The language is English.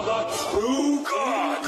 Through God.